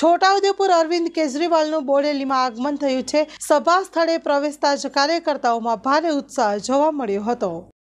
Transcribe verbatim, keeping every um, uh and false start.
छोटाउदेपुर अरविंद केजरीवालનું બોડેલીમાં આગમન થયું છે। સભા સ્થળે પ્રવેશતા જ કાર્યકર્તાઓમાં ભારે ઉત્સાહ જોવા મળ્યો હતો।